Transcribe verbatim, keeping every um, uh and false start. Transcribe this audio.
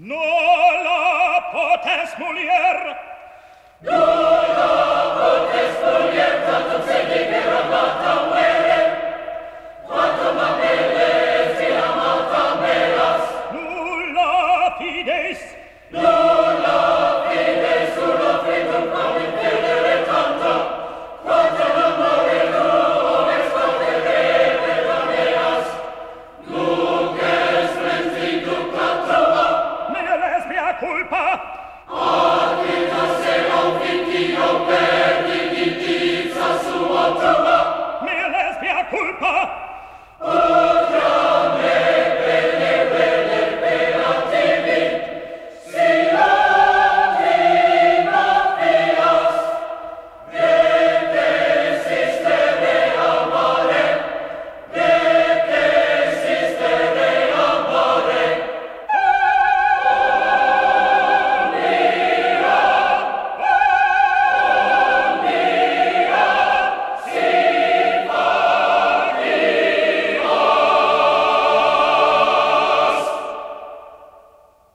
No la potes mulier! No la potes mulier, tantum sedi per amata muere, quantum appelles in amata meras. Nulla fides! Nulla fides, uno fritum quam impedere tanto, quantum amore tuum expatere per ameras. Nunc es mensitum tantum, culpa adita se confitio per dignitizza sua trova me les mia culpa.